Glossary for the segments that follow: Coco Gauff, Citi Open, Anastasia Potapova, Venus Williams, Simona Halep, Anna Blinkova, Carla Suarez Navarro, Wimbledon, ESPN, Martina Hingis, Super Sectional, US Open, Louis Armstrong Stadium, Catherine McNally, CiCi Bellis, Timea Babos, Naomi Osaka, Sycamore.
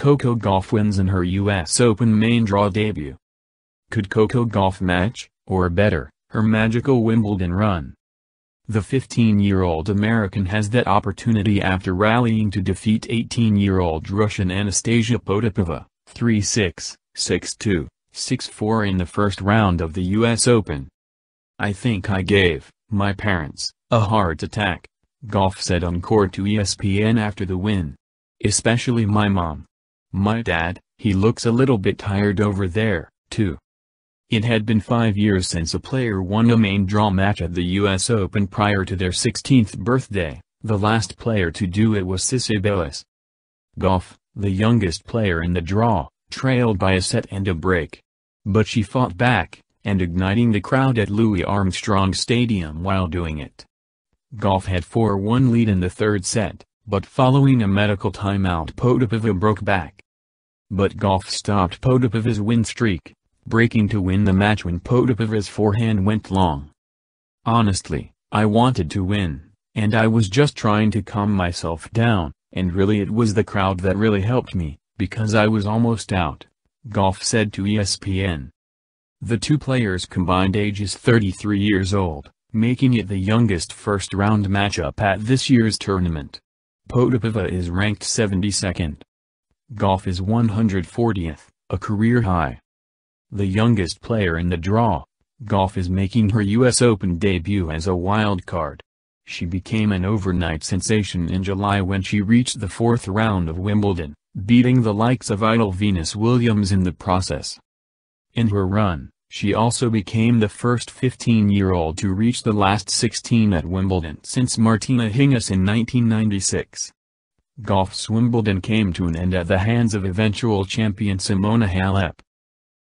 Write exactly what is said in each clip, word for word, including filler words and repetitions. Coco Gauff wins in her U S Open main draw debut. Could Coco Gauff match, or better, her magical Wimbledon run? The fifteen-year-old American has that opportunity after rallying to defeat eighteen-year-old Russian Anastasia Potapova, three six, six two, six four in the first round of the U S Open. "I think I gave my parents a heart attack," Gauff said on court to E S P N after the win. "Especially my mom. My dad, he looks a little bit tired over there, too." It had been five years since a player won a main draw match at the U S Open prior to their sixteenth birthday. The last player to do it was CiCi Bellis. Gauff, the youngest player in the draw, trailed by a set and a break. But she fought back, and igniting the crowd at Louis Armstrong Stadium while doing it. Gauff had four one lead in the third set, but following a medical timeout Potapova broke back. But Gauff stopped Potapova's win streak, breaking to win the match when Potapova's forehand went long. "Honestly, I wanted to win, and I was just trying to calm myself down, and really it was the crowd that really helped me, because I was almost out," Gauff said to E S P N. The two players combined ages thirty-three years old, making it the youngest first-round matchup at this year's tournament. Potapova is ranked seventy-second. Gauff is one hundred fortieth, a career high. The youngest player in the draw, Gauff is making her U S Open debut as a wild card. She became an overnight sensation in July when she reached the fourth round of Wimbledon, beating the likes of idol Venus Williams in the process. In her run, she also became the first fifteen-year-old to reach the last sixteen at Wimbledon since Martina Hingis in nineteen ninety-six. Gauff's Wimbledon came to an end at the hands of eventual champion Simona Halep.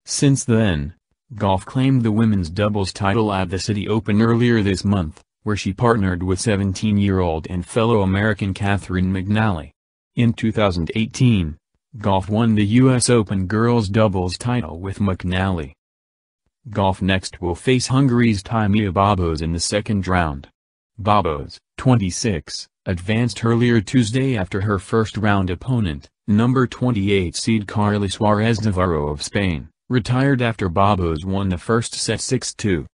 Since then, Gauff claimed the women's doubles title at the Citi Open earlier this month, where she partnered with seventeen-year-old and fellow American Catherine McNally. In two thousand eighteen, Gauff won the U S Open girls' doubles title with McNally. Gauff next will face Hungary's Timea Babos in the second round. Babos, twenty-six, advanced earlier Tuesday after her first-round opponent, number twenty-eight seed Carla Suarez Navarro of Spain, retired after Babos won the first set six two.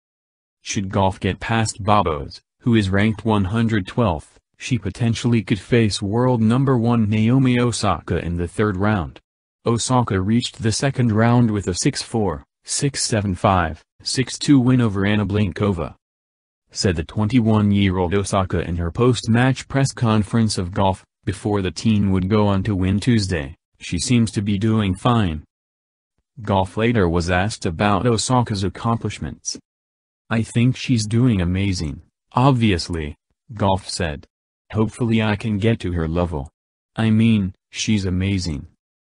Should Gauff get past Babos, who is ranked one hundred twelfth, she potentially could face world number one Naomi Osaka in the third round. Osaka reached the second round with a six four, six seven five, six two win over Anna Blinkova. Said the twenty-one-year-old Osaka in her post-match press conference of Gauff, before the teen would go on to win Tuesday, "She seems to be doing fine." Gauff later was asked about Osaka's accomplishments. "I think she's doing amazing, obviously," Gauff said. "Hopefully I can get to her level. I mean, she's amazing.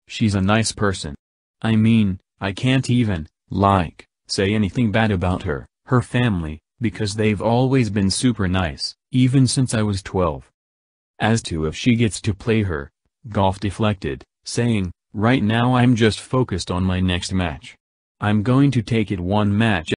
She's a nice person. I mean, I can't even, like, say anything bad about her, her family, because they've always been super nice, even since I was twelve. As to if she gets to play her," Gauff deflected, saying, "Right now I'm just focused on my next match. I'm going to take it one match